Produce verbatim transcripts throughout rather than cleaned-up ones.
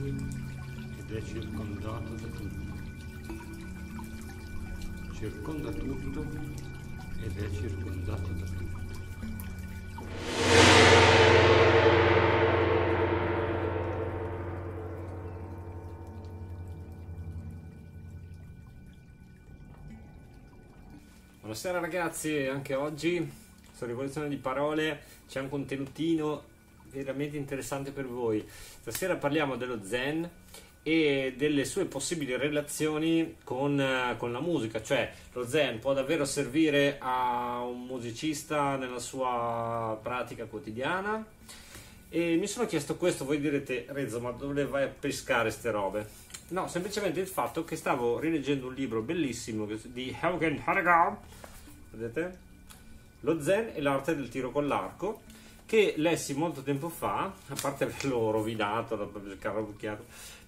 ed è circondato da tutto. Circonda tutto ed è circondato da tutto. Buonasera ragazzi, anche oggi su Rivoluzione di Parole c'è un contenutino veramente interessante per voi. Stasera parliamo dello Zen e delle sue possibili relazioni con, con la musica, cioè lo Zen può davvero servire a un musicista nella sua pratica quotidiana. E mi sono chiesto questo, voi direte: Rezzo, ma dove vai a pescare ste robe? No, semplicemente il fatto che stavo rileggendo un libro bellissimo di Hagen Harga, vedete? Lo Zen e l'arte del tiro con l'arco, che lessi molto tempo fa, a parte averlo rovinato,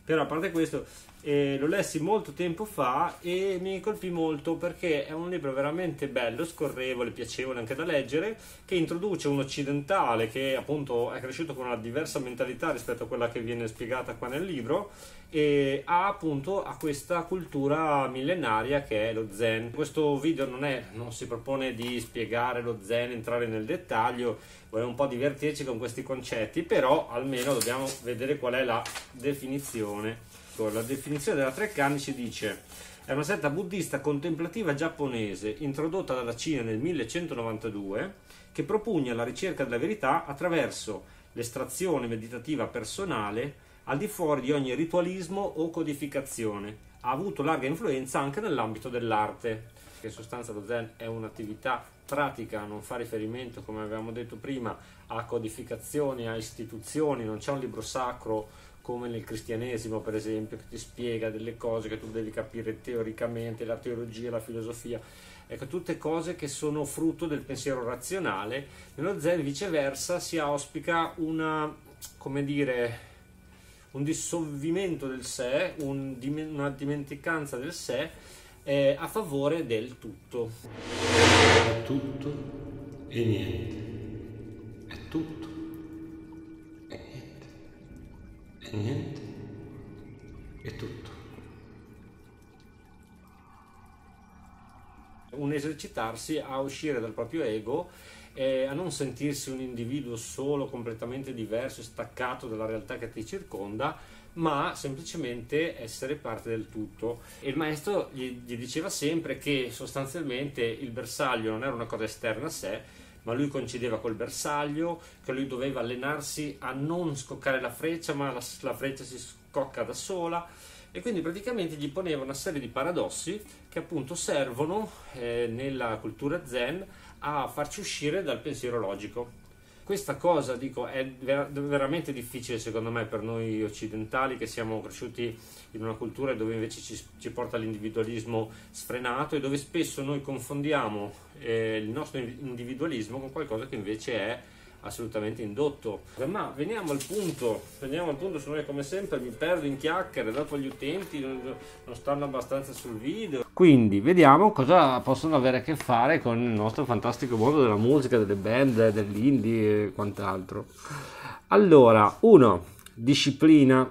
però a parte questo, eh, lo lessi molto tempo fa e mi colpì molto perché è un libro veramente bello, scorrevole, piacevole anche da leggere, che introduce un occidentale che appunto è cresciuto con una diversa mentalità rispetto a quella che viene spiegata qua nel libro, e ha appunto a questa cultura millenaria che è lo Zen. Questo video non, è, non si propone di spiegare lo Zen, entrare nel dettaglio, vogliamo un po' divertirci con questi concetti, però almeno dobbiamo vedere qual è la definizione. La definizione della Treccani ci dice: è una setta buddista contemplativa giapponese introdotta dalla Cina nel millecentonovantadue che propugna la ricerca della verità attraverso l'estrazione meditativa personale al di fuori di ogni ritualismo o codificazione. Ha avuto larga influenza anche nell'ambito dell'arte. In sostanza lo Zen è un'attività pratica, non fa riferimento, come avevamo detto prima, a codificazioni, a istituzioni, non c'è un libro sacro come nel cristianesimo per esempio che ti spiega delle cose che tu devi capire teoricamente, la teologia, la filosofia, ecco, tutte cose che sono frutto del pensiero razionale. Nello Zen viceversa si auspica una, come dire, un dissolvimento del sé, un, una dimenticanza del sé eh, a favore del tutto. È tutto e niente, è tutto e niente, è niente e tutto. Un esercitarsi a uscire dal proprio ego, Eh, a non sentirsi un individuo solo, completamente diverso, staccato dalla realtà che ti circonda, ma semplicemente essere parte del tutto. E il maestro gli, gli diceva sempre che sostanzialmente il bersaglio non era una cosa esterna a sé, ma lui coincideva col bersaglio, che lui doveva allenarsi a non scoccare la freccia, ma la, la freccia si scocca da sola, e quindi praticamente gli poneva una serie di paradossi che appunto servono eh, nella cultura Zen a farci uscire dal pensiero logico. Questa cosa, dico, è ver- veramente difficile secondo me per noi occidentali che siamo cresciuti in una cultura dove invece ci, ci porta l'individualismo sfrenato e dove spesso noi confondiamo eh, il nostro individualismo con qualcosa che invece è assolutamente indotto. Ma veniamo al punto, veniamo al punto, se no come sempre mi perdo in chiacchiere, dopo gli utenti non, non stanno abbastanza sul video. Quindi vediamo cosa possono avere a che fare con il nostro fantastico mondo della musica, delle band, dell'indie e quant'altro. Allora, uno, disciplina.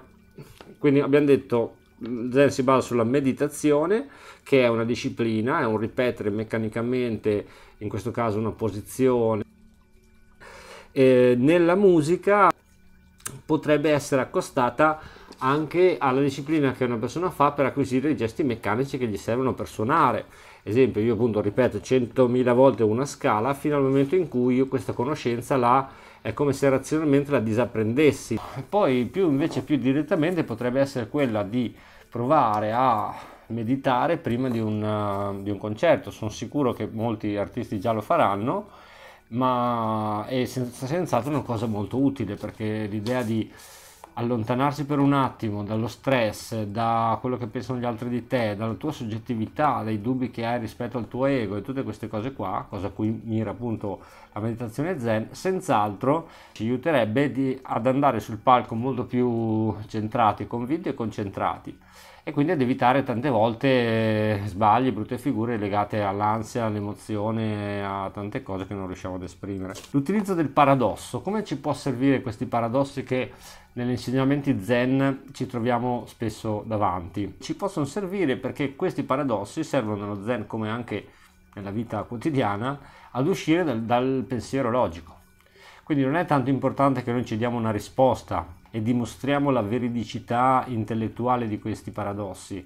Quindi abbiamo detto Zen si basa sulla meditazione, che è una disciplina, è un ripetere meccanicamente, in questo caso una posizione. Eh, nella musica potrebbe essere accostata anche alla disciplina che una persona fa per acquisire i gesti meccanici che gli servono per suonare. Esempio, io appunto ripeto centomila volte una scala fino al momento in cui io questa conoscenza la, è come se razionalmente la disapprendessi. E poi più invece più direttamente potrebbe essere quella di provare a meditare prima di un, uh, di un concerto. Sono sicuro che molti artisti già lo faranno, ma è senz'altro una cosa molto utile, perché l'idea di allontanarsi per un attimo dallo stress, da quello che pensano gli altri di te, dalla tua soggettività, dai dubbi che hai rispetto al tuo ego e tutte queste cose qua, cosa a cui mira appunto la meditazione Zen, senz'altro ci aiuterebbe di, ad andare sul palco molto più centrati, convinti e concentrati. E e quindi ad evitare tante volte sbagli, brutte figure legate all'ansia, all'emozione, a tante cose che non riusciamo ad esprimere. L'utilizzo del paradosso, come ci può servire questi paradossi che negli insegnamenti Zen ci troviamo spesso davanti? Ci possono servire perché questi paradossi servono nello Zen, come anche nella vita quotidiana, ad uscire dal, dal pensiero logico. Quindi non è tanto importante che noi ci diamo una risposta e dimostriamo la veridicità intellettuale di questi paradossi.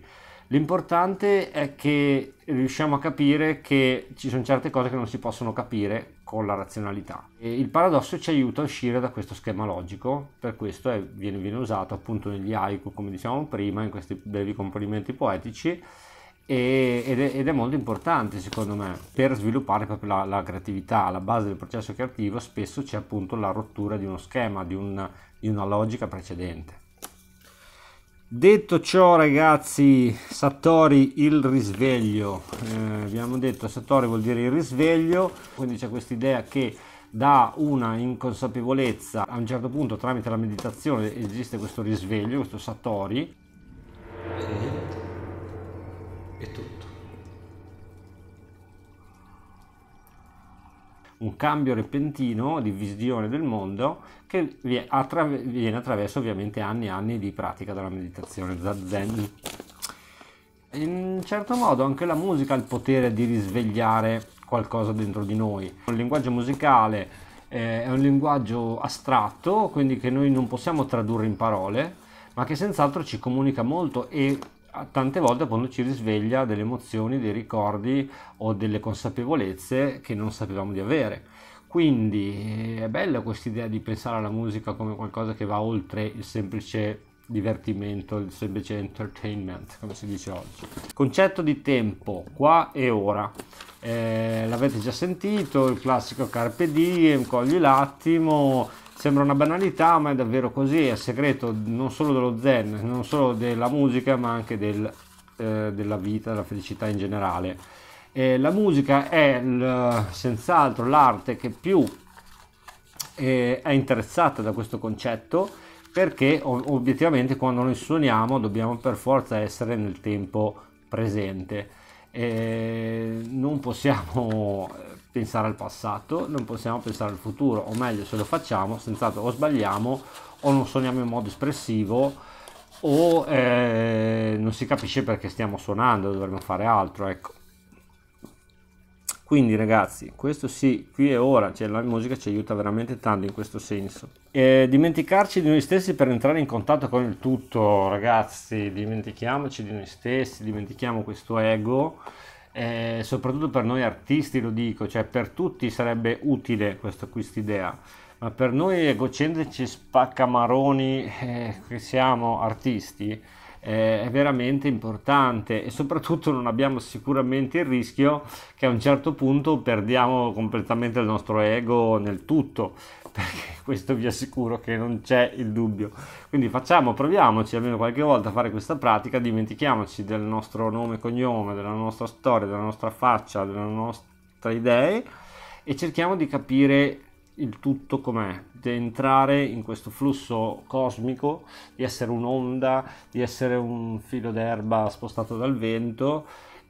L'importante è che riusciamo a capire che ci sono certe cose che non si possono capire con la razionalità. E il paradosso ci aiuta a uscire da questo schema logico, per questo è, viene, viene usato appunto negli haiku, come dicevamo prima, in questi brevi componimenti poetici, e, ed, è, ed è molto importante secondo me per sviluppare proprio la, la creatività. Alla base del processo creativo spesso c'è appunto la rottura di uno schema, di un di una logica precedente. Detto ciò, ragazzi, Satori, il risveglio, eh, abbiamo detto Satori vuol dire il risveglio, quindi c'è questa idea che da una inconsapevolezza a un certo punto tramite la meditazione esiste questo risveglio, questo Satori. E niente, è tutto. Un cambio repentino di visione del mondo che viene attraverso ovviamente anni e anni di pratica della meditazione zazen. In certo modo anche la musica ha il potere di risvegliare qualcosa dentro di noi. Il linguaggio musicale eh, è un linguaggio astratto, quindi che noi non possiamo tradurre in parole, ma che senz'altro ci comunica molto e tante volte appunto ci risveglia delle emozioni, dei ricordi o delle consapevolezze che non sapevamo di avere. Quindi è bella questa idea di pensare alla musica come qualcosa che va oltre il semplice divertimento, il semplice entertainment, come si dice oggi. Concetto di tempo, qua e ora. Eh, l'avete già sentito, il classico carpe diem, cogli l'attimo. Sembra una banalità, ma è davvero così, è il segreto non solo dello Zen, non solo della musica, ma anche del, eh, della vita, della felicità in generale. Eh, la musica è senz'altro l'arte che più eh, è interessata da questo concetto, perché ov- obiettivamente quando noi suoniamo dobbiamo per forza essere nel tempo presente. Eh, non possiamo pensare al passato, non possiamo pensare al futuro, o meglio, se lo facciamo senz'altro o sbagliamo o non suoniamo in modo espressivo o eh, non si capisce perché stiamo suonando, dovremmo fare altro, ecco. Quindi ragazzi, questo sì, qui e ora, cioè la musica ci aiuta veramente tanto in questo senso. E dimenticarci di noi stessi per entrare in contatto con il tutto, ragazzi, dimentichiamoci di noi stessi, dimentichiamo questo ego. Eh, soprattutto per noi artisti lo dico, cioè per tutti sarebbe utile questa idea, ma per noi egocentrici spaccamaroni eh, che siamo artisti eh, è veramente importante, e soprattutto non abbiamo sicuramente il rischio che a un certo punto perdiamo completamente il nostro ego nel tutto, perché questo vi assicuro che non c'è il dubbio. Quindi facciamo, proviamoci almeno qualche volta a fare questa pratica, dimentichiamoci del nostro nome e cognome, della nostra storia, della nostra faccia, delle nostre idee, e cerchiamo di capire il tutto com'è, di entrare in questo flusso cosmico, di essere un'onda, di essere un filo d'erba spostato dal vento,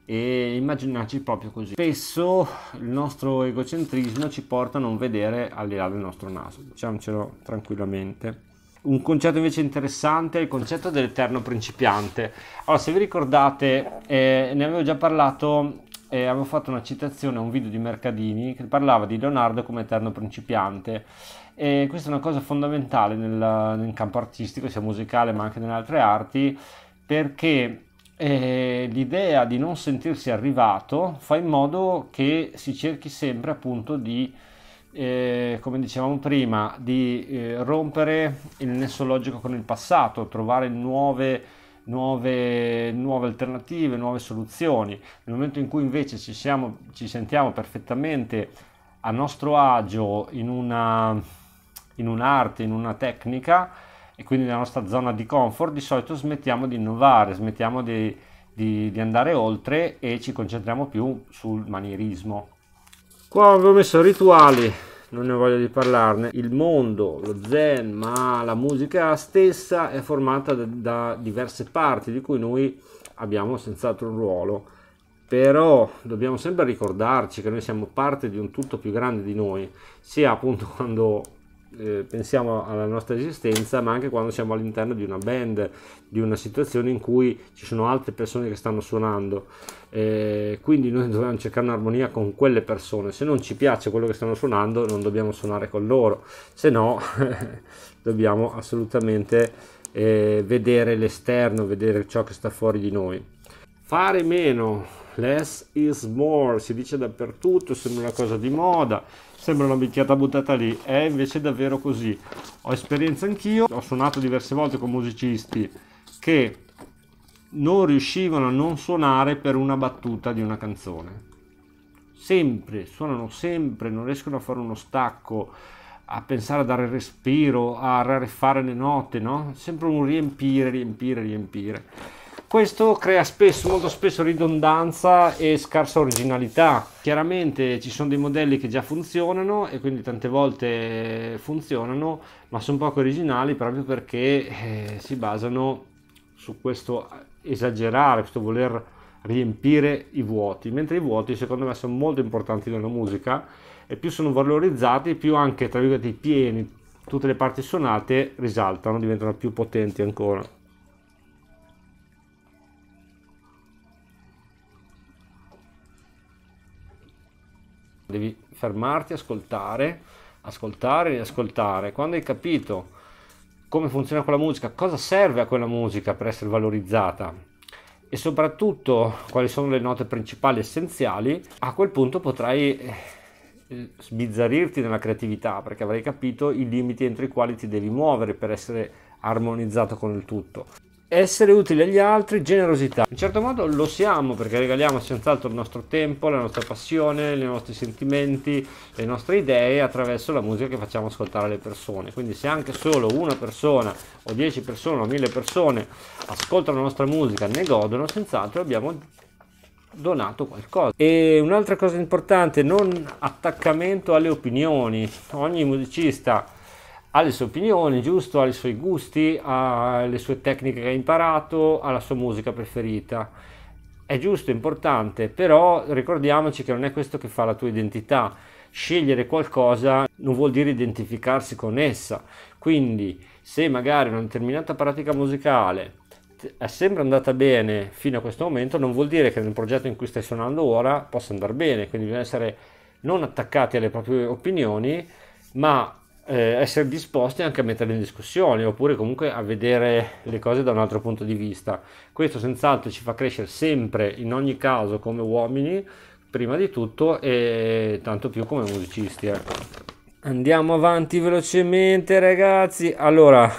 e immaginarci proprio così. Spesso il nostro egocentrismo ci porta a non vedere al di là del nostro naso, diciamocelo tranquillamente. Un concetto invece interessante è il concetto dell'eterno principiante. Allora, se vi ricordate, eh, ne avevo già parlato, eh, avevo fatto una citazione a un video di Mercadini che parlava di Leonardo come eterno principiante, e questa è una cosa fondamentale nel, nel campo artistico, sia musicale ma anche nelle altre arti, perché Eh, l'idea di non sentirsi arrivato fa in modo che si cerchi sempre appunto di, eh, come dicevamo prima, di eh, rompere il nesso logico con il passato, trovare nuove, nuove, nuove alternative, nuove soluzioni. Nel momento in cui invece ci, siamo, ci sentiamo perfettamente a nostro agio in una, in un'arte, in una tecnica, e quindi nella nostra zona di comfort, di solito smettiamo di innovare, smettiamo di, di, di andare oltre e ci concentriamo più sul manierismo. Qua avevo messo rituali, non ne voglio di parlarne. Il mondo, lo zen, ma la musica stessa è formata da, da diverse parti di cui noi abbiamo senz'altro un ruolo, però dobbiamo sempre ricordarci che noi siamo parte di un tutto più grande di noi, sia appunto quando eh, pensiamo alla nostra esistenza, ma anche quando siamo all'interno di una band, di una situazione in cui ci sono altre persone che stanno suonando, eh, quindi noi dobbiamo cercare un'armonia con quelle persone. Se non ci piace quello che stanno suonando, non dobbiamo suonare con loro, se no dobbiamo assolutamente eh, vedere l'esterno, vedere ciò che sta fuori di noi. Fare meno, less is more, si dice dappertutto, sembra una cosa di moda, sembra una bicchiata buttata lì, è invece davvero così. Ho esperienza anch'io, ho suonato diverse volte con musicisti che non riuscivano a non suonare per una battuta di una canzone, sempre, suonano sempre, non riescono a fare uno stacco, a pensare a dare il respiro, a rarefare le note, no? Sempre un riempire, riempire, riempire. Questo crea spesso, molto spesso, ridondanza e scarsa originalità. Chiaramente ci sono dei modelli che già funzionano e quindi tante volte funzionano, ma sono poco originali proprio perché eh, si basano su questo esagerare, questo voler riempire i vuoti, mentre i vuoti secondo me sono molto importanti nella musica e più sono valorizzati, più anche, tra virgolette, i pieni, tutte le parti suonate risaltano, diventano più potenti ancora. Devi fermarti, ascoltare, ascoltare e ascoltare. Quando hai capito come funziona quella musica, cosa serve a quella musica per essere valorizzata e soprattutto quali sono le note principali essenziali, a quel punto potrai sbizzarrirti nella creatività, perché avrai capito i limiti entro i quali ti devi muovere per essere armonizzato con il tutto. Essere utili agli altri, generosità. In certo modo lo siamo, perché regaliamo senz'altro il nostro tempo, la nostra passione, i nostri sentimenti, le nostre idee attraverso la musica che facciamo ascoltare alle persone. Quindi se anche solo una persona o dieci persone o mille persone ascoltano la nostra musica, ne godono, senz'altro abbiamo donato qualcosa. E un'altra cosa importante, non attaccamento alle opinioni. Ogni musicista ha le sue opinioni, giusto, ha i suoi gusti, ha le sue tecniche che ha imparato, ha la sua musica preferita. È giusto, è importante, però ricordiamoci che non è questo che fa la tua identità. Scegliere qualcosa non vuol dire identificarsi con essa. Quindi, se magari una determinata pratica musicale è sempre andata bene fino a questo momento, non vuol dire che nel progetto in cui stai suonando ora possa andare bene. Quindi bisogna essere non attaccati alle proprie opinioni, ma essere disposti anche a metterle in discussione, oppure comunque a vedere le cose da un altro punto di vista. Questo senz'altro ci fa crescere sempre, in ogni caso, come uomini prima di tutto e tanto più come musicisti. eh. Andiamo avanti velocemente, ragazzi. Allora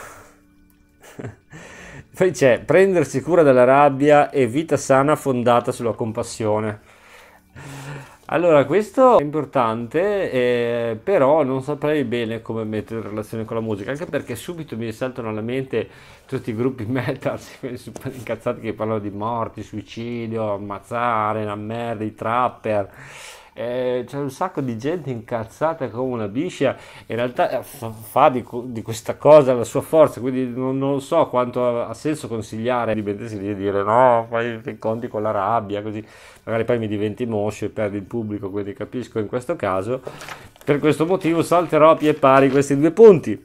poi c'è prendersi cura della rabbia e vita sana fondata sulla compassione. Allora, questo è importante, eh, però non saprei bene come mettere in relazione con la musica, anche perché subito mi saltano alla mente tutti i gruppi metal, quelli super incazzati che parlano di morti, suicidio, ammazzare, la merda, i trapper. Eh, c'è un sacco di gente incazzata come una biscia, in realtà eh, fa di, di questa cosa la sua forza, quindi non, non so quanto ha, ha senso consigliare di mettersi lì e dire no, fai i conti con la rabbia, così magari poi mi diventi moscio e perdi il pubblico. Quindi capisco in questo caso, per questo motivo salterò a pie pari questi due punti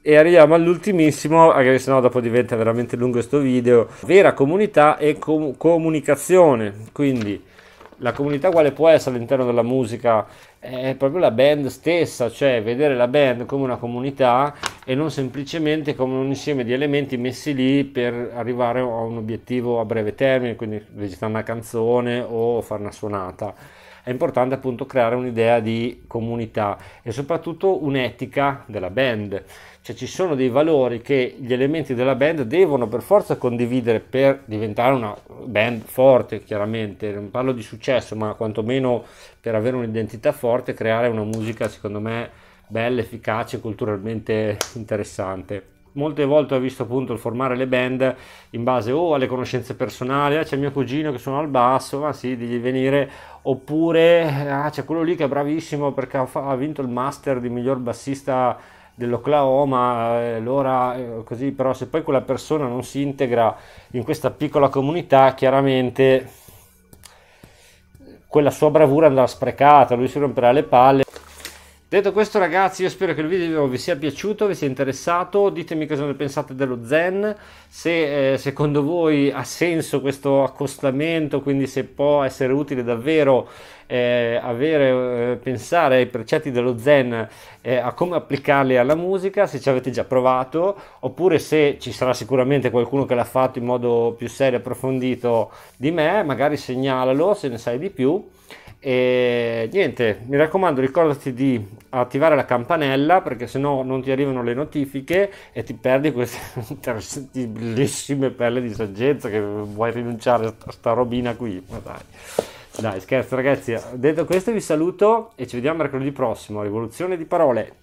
e arriviamo all'ultimissimo, anche se no dopo diventa veramente lungo questo video. Vera comunità e com comunicazione. Quindi la comunità quale può essere all'interno della musica? È proprio la band stessa, cioè vedere la band come una comunità e non semplicemente come un insieme di elementi messi lì per arrivare a un obiettivo a breve termine, quindi registrare una canzone o fare una suonata. È importante appunto creare un'idea di comunità e soprattutto un'etica della band, cioè ci sono dei valori che gli elementi della band devono per forza condividere per diventare una band forte. Chiaramente non parlo di successo, ma quantomeno per avere un'identità forte, creare una musica secondo me bella, efficace, culturalmente interessante. molte volte ho visto appunto il formare le band in base o alle conoscenze personali, ah, c'è mio cugino che suona al basso, ma sì, devi venire, oppure ah, c'è quello lì che è bravissimo perché ha, ha vinto il master di miglior bassista dell'Oklahoma, allora così. Però se poi quella persona non si integra in questa piccola comunità, chiaramente quella sua bravura andrà sprecata, lui si romperà le palle. Detto questo, ragazzi, io spero che il video vi sia piaciuto, vi sia interessato, ditemi cosa ne pensate dello Zen, se eh, secondo voi ha senso questo accostamento, quindi se può essere utile davvero eh, avere, eh, pensare ai precetti dello Zen, eh, a come applicarli alla musica, se ci avete già provato, oppure se ci sarà sicuramente qualcuno che l'ha fatto in modo più serio e approfondito di me, magari segnalalo se ne sai di più. E niente, mi raccomando, ricordati di attivare la campanella perché sennò non ti arrivano le notifiche e ti perdi queste interessanti, bellissime perle di saggezza che vuoi rinunciare a sta robina qui. Ma dai, dai, scherzo, ragazzi. Detto questo, vi saluto e ci vediamo mercoledì prossimo. Rivoluzione di parole.